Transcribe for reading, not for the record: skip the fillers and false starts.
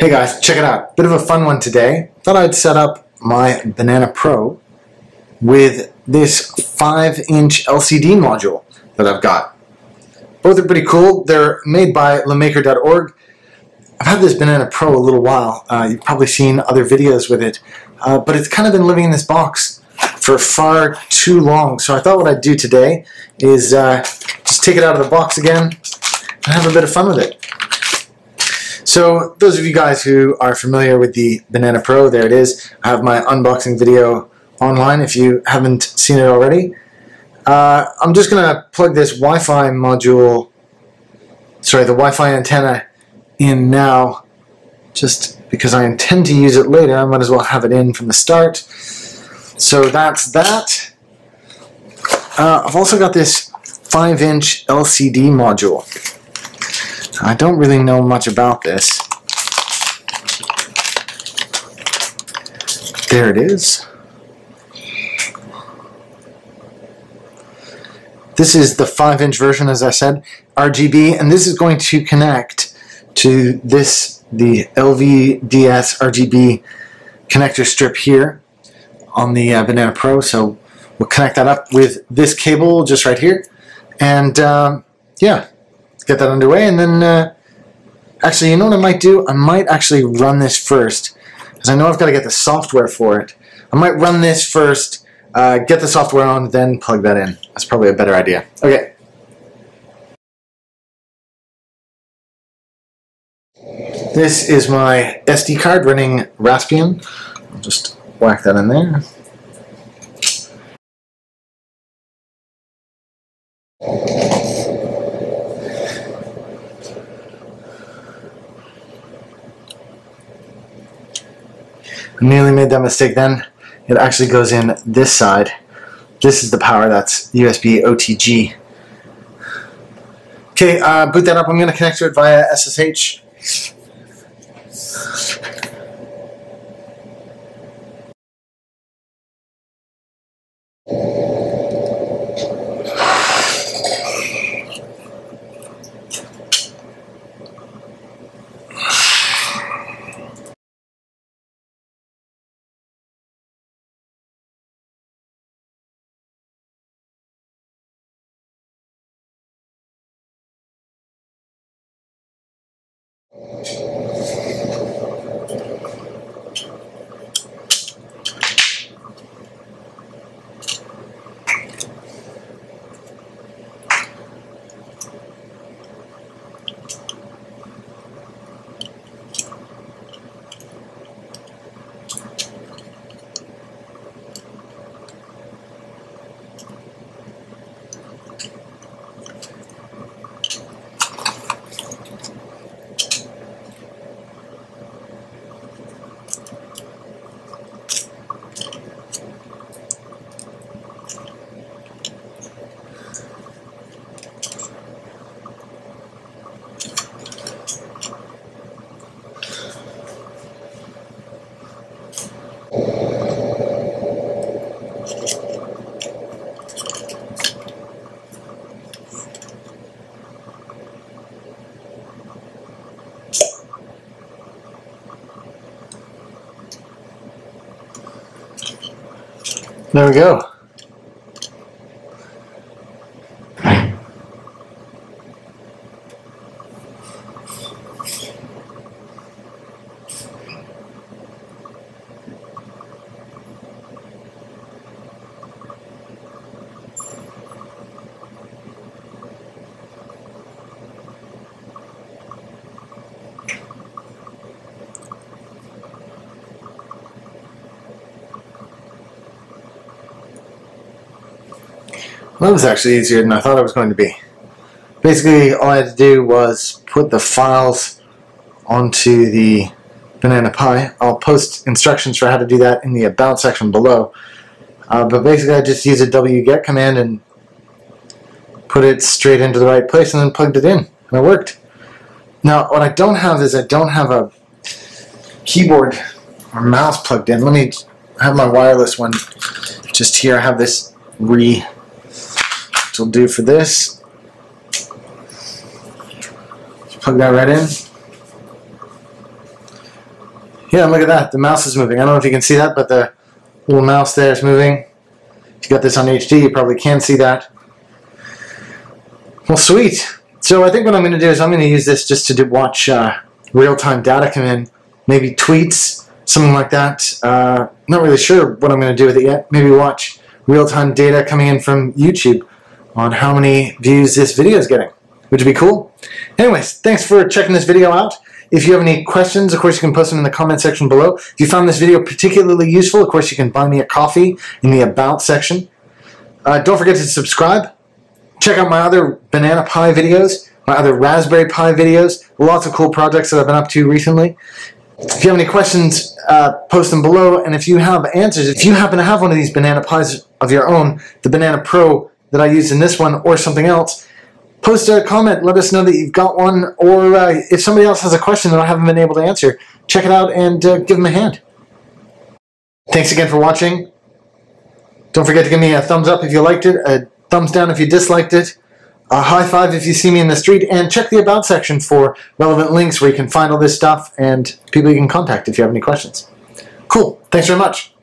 Hey guys, check it out. Bit of a fun one today. Thought I'd set up my Banana Pro with this 5-inch LCD module that I've got. Both are pretty cool. They're made by LeMaker.org. I've had this Banana Pro a little while. You've probably seen other videos with it, but it's kind of been living in this box for far too long. So I thought what I'd do today is just take it out of the box again and have a bit of fun with it. So those of you guys who are familiar with the Banana Pro, there it is. I have my unboxing video online if you haven't seen it already. I'm just going to plug this Wi-Fi module, sorry, the Wi-Fi antenna in now, just because I intend to use it later. I might as well have it in from the start. So that's that. I've also got this 5-inch LCD module. I don't really know much about this. There it is. This is the 5-inch version, as I said, RGB, and this is going to connect to this, the LVDS RGB connector strip here on the Banana Pro. So we'll connect that up with this cable just right here, and yeah, get that underway. And then actually, you know what I might do? I might actually run this first, because I know I've got to get the software for it. I might run this first, get the software on, then plug that in. That's probably a better idea. Okay. This is my SD card running Raspbian. I'll just whack that in there. I nearly made that mistake then. It actually goes in this side. This is the power, that's USB OTG. Okay, boot that up. I'm going to connect to it via SSH. There we go. Well, that was actually easier than I thought it was going to be. Basically, all I had to do was put the files onto the Banana Pi. I'll post instructions for how to do that in the About section below. But basically, I just used a wget command and put it straight into the right place and then plugged it in, and it worked. Now, what I don't have is I don't have a keyboard or mouse plugged in. Let me have my wireless one just here. I have this will do for this. Plug that right in. Yeah, look at that. The mouse is moving. I don't know if you can see that, but the little mouse there is moving. If you got this on HD, you probably can see that. Well, sweet. So I think what I'm going to do is I'm going to use this just to watch real-time data come in, maybe tweets, something like that. Not really sure what I'm going to do with it yet. Maybe watch real-time data coming in from YouTube on how many views this video is getting, which would be cool. Anyways, thanks for checking this video out. If you have any questions, of course, you can post them in the comment section below. If you found this video particularly useful, of course, you can buy me a coffee in the About section. Don't forget to subscribe. Check out my other Banana Pi videos, my other Raspberry Pi videos, lots of cool projects that I've been up to recently. If you have any questions, post them below. And if you have answers, if you happen to have one of these Banana Pis of your own, the Banana Pro that I used in this one or something else, post a comment, let us know that you've got one, or if somebody else has a question that I haven't been able to answer, check it out and give them a hand. Thanks again for watching. Don't forget to give me a thumbs up if you liked it, a thumbs down if you disliked it, a high five if you see me in the street, and check the About section for relevant links where you can find all this stuff and people you can contact if you have any questions. Cool. Thanks very much.